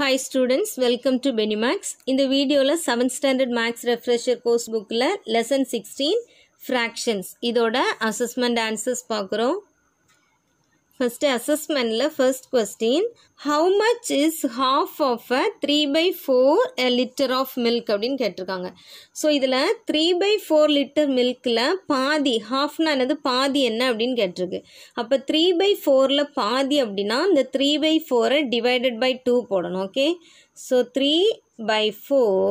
Hi students, welcome to Beny Maths. இந்த வீடியோல 7th standard maths refresher course bookல lesson 16 fractions இதோட assessment answers பார்க்கறோம். First assessmentல first question, how much is half of a 3/4 liter of milk அப்படினு கேட்டிருக்காங்க. So இதுல 3/4 liter milkல பாதி halfனா என்னது பாதி என்ன அப்படினு கேட்டிருக்கு. அப்ப 3/4ல பாதி அப்படினா இந்த 3/4 divided by 2 போடணும். ஓகே, சோ 3/4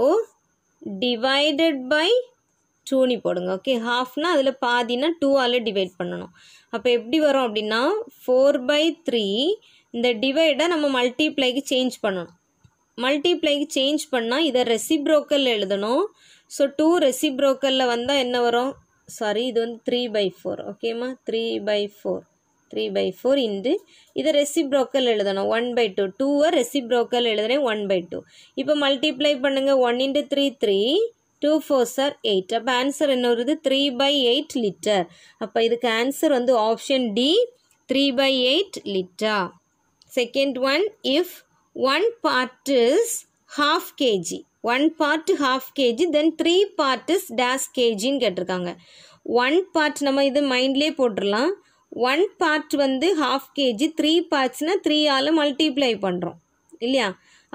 divided by 2 நீ போடுங்க. ஓகே, ஹாஃப்னா அதுல பாதினா 2 ஆல டிவைட் பண்ணனும். அப்ப எப்படி வரும் அப்படினா 4/3 இந்த டிவைட நம்ம மல்டிப்ளைக்கு சேஞ்ச் பண்ணனும். மல்டிப்ளைக்கு சேஞ்ச் பண்ணா இத ரெசிப்ரோக்கல் எழுதணும். சோ 2 ரெசிப்ரோக்கல்ல வந்தா என்ன வரும்? சாரி, இது வந்து 3/4. ஓகேமா, 3/4 இன்டு இதை ரெசிப்ரோக்கல் எழுதணும் 1/2. 2 ரெசிப்ரோக்கல் எழுதுறேன் 1/2. இப்போ மல்டிப்ளை பண்ணுங்க 1 × 3 3, 2 4 are 8. அப்ப ஆன்சர் என்ன வருது? 3/8 லிட்டர். அப்ப இதுக்கு ஆன்சர் வந்து option D, 3/8 litre. Second one, if one part is half kg, one part half kg, then three part is dash kg ன்னு கேட்டிருக்காங்க. one part நம்ம இது மைண்ட்லயே போட்டுறலாம். one part வந்து half kg, three partsனா 3 ஆல மல்டிப்ளை பண்றோம் இல்லையா?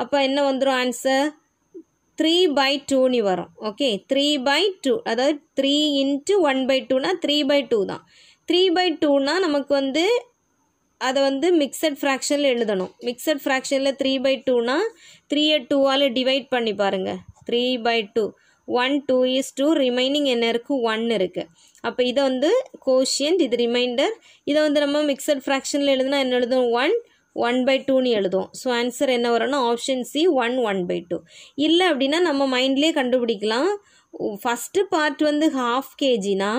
அப்ப என்ன வந்துரும் ஆன்சர்? 3/2 नी वरों. ओके, 3/2 अदाद 3 × 1/2 ना 3/2 दा. 3/2 ना नमक वंदे अदा वंदे मिक्सड फ्रैक्शन ले दनो. मिक्सड फ्रैक्शन ले 3/2 ना 3 by 2 वाले डिवाइड पन्नी पारंगा. 3/2 1 2 is 2 remaining एनर्कु 1 निरके. अप इदा वंदे कोशिएंट इद रिमाइंडर इदा वंदे नम्मा मिक्सड फ्रैक्शन ले दना एनर्दो 1/2 नी எழுதுவோம். சோ ஆன்சர் என்ன வரும்னா ஆப்ஷன் C, 1 1/2. இல்ல அப்படினா நம்ம மைண்ட்லயே கண்டுபிடிக்கலாம். ஃபர்ஸ்ட் பார்ட் வந்து half kg னா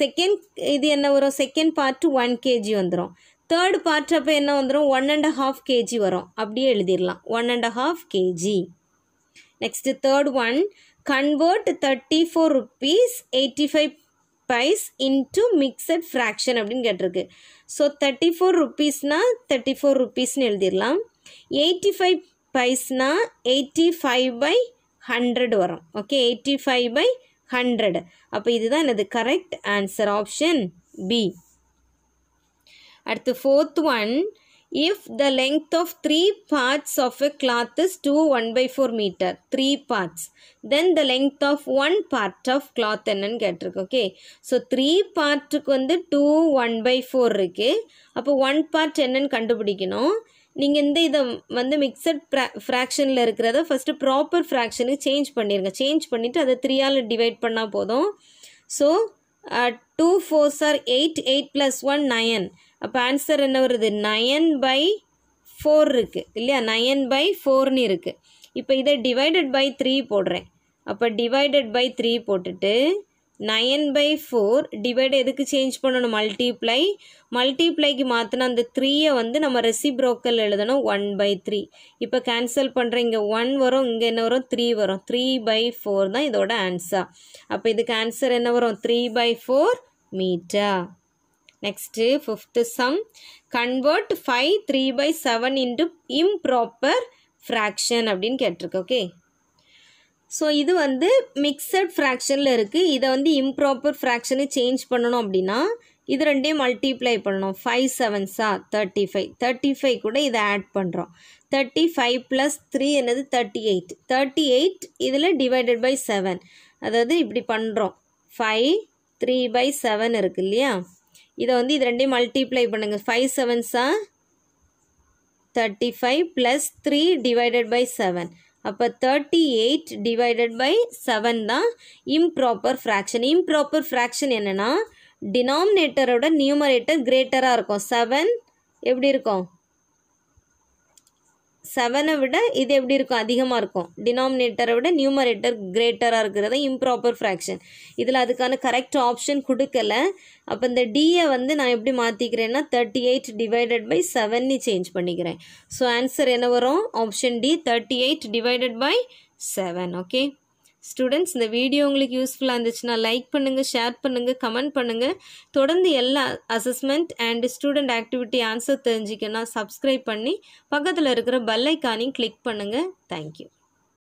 செகண்ட் இது என்ன வரும்? செகண்ட் பார்ட் 1 kg வந்துரும். தேர்ட் பார்ட் அப்ப என்ன வந்துரும்? 1.5 kg வரும். அப்படியே எழுதிரலாம் 1.5 kg. Next third one, convert 34 rupees 85 Price into mixed fraction அப்படினு கேட்டிருக்கு. சோ 34 rupeesனா 34 rupeesனு எழுதிரலாம். 85 பைஸ்னா 85/100 வரும். ஓகே, 85/100. அப்ப இதுதான் என்னது கரெக்ட் ஆன்சர், ஆப்ஷன் B. அடுத்து fourth one, if the length of 3 parts of a cloth is 2 1/4 meter, 3 parts, then the length of 1 part of cloth என்னன்னு கேட்டிருக்கு. Okay, so 3 part க்கு வந்து 2 1/4 இருக்கு. அப்ப 1 part என்னன்னு கண்டுபிடிக்கணும். நீங்க இந்த இத வந்து மிக்ஸ்ட் ஃபிராக்ஷன்ல இருக்குறத ஃபர்ஸ்ட் ப்ராப்பர் ஃபிராக்ஷனுக்கு சேஞ்ச் பண்ணிருங்க. சேஞ்ச் பண்ணிட்டு அதை 3 ஆல டிவைட் பண்ணா போதும். So 2 4 are 8, 8 + 1 9. அப்போ ஆன்சர் என்ன வருது? 9/4 இருக்கு இல்லையா? 9/4 இருக்கு. இப்போ இதை டிவைடட் பை 3 போடுறேன். அப்போ டிவைடட் பை 3 போட்டுட்டு 9/4 டிவைட் எதுக்கு சேஞ்ச் பண்ணணும்? மல்டிப்ளை. மல்டிப்ளைக்கு மாற்றினா அந்த 3யை வந்து நம்ம ரெசிப்ரோக்கல் எழுதணும் 1/3. இப்போ கேன்சல் பண்ணுறேன். இங்கே 1 வரும், இங்கே என்ன வரும்? 3 வரும். 3/4 தான் இதோட ஆன்சர். அப்போ இதுக்கு ஆன்சர் என்ன வரும்? 3/4 metre. Next, fifth sum, convert 5 3/7 into improper fraction அப்படினு கேட்டிருக்கு. ஓகே, சோ இது வந்து மிக்ஸ்ட் ஃபிராக்ஷன்ல இருக்கு. இத வந்து இம்ப்ராப்பர் ஃபிராக்ஷனுக்கு சேஞ்ச் பண்ணனும் அப்படினா இது ரெண்டையும் மல்டிப்ளை பண்ணனும். 5 7s are 35. 35 கூட இத ஆட் பண்றோம். 35 + 3 என்னது 38. 38 இதுல divided by 7, அதாவது இப்படி பண்றோம். 5 3/7 இருக்கு இல்லையா? இத வந்து இது ரெண்டையும் மல்டிப்ளை பண்ணுங்க. 5 7s are 35 + 3 divided by 7. அப்ப 38 divided by 7 தான் இம்ப்ராப்பர் ஃபிராக்ஷன். இம்ப்ராப்பர் ஃபிராக்ஷன் என்னன்னா டினாமினேட்டரோட நியூமரேட்டர் கிரேட்டரா இருக்கும். 7 எப்படி இருக்கும்? 7 விட இது எப்படி இருக்கும்? அதிகமாக இருக்கும். டினாமினேட்டரை விட நியூமரேட்டர் கிரேட்டராக இருக்கிறது இம்ப்ராப்பர் ஃப்ராக்ஷன். இதில் அதுக்கான கரெக்ட் ஆப்ஷன் கொடுக்கலை. அப்போ இந்த டியை வந்து நான் எப்படி மாற்றிக்கிறேன்னா 38 divided by 7 சேஞ்ச் பண்ணிக்கிறேன். ஸோ ஆன்சர் என்ன வரும்? Option D, 38 divided by 7. Okay, students இந்த வீடியோ உங்களுக்கு யூஸ்ஃபுல்லா இருந்துச்சுனா லைக் பண்ணுங்க ஷேர் பண்ணுங்க கமெண்ட் பண்ணுங்க தொடர்ந்து எல்லா assessment and student activity answer தெரிஞ்சிக்கனா Subscribe பண்ணி பக்கத்துல இருக்கிற பெல் ஐகானை கிளிக் பண்ணுங்க Thank you